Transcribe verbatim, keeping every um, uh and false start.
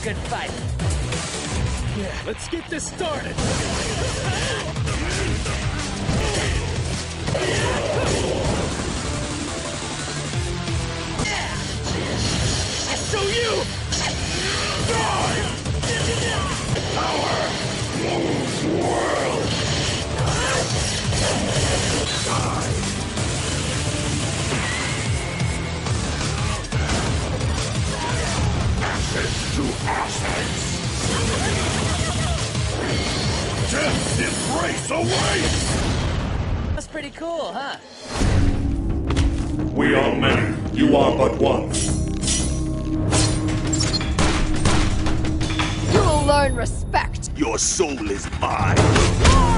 a good fight. Yeah, let's get this started. I show you! Die! Power moves world! Die! Ashes to ashes! Death embrace away! That's pretty cool, huh? We are many, you are but one. You will learn respect. Your soul is mine.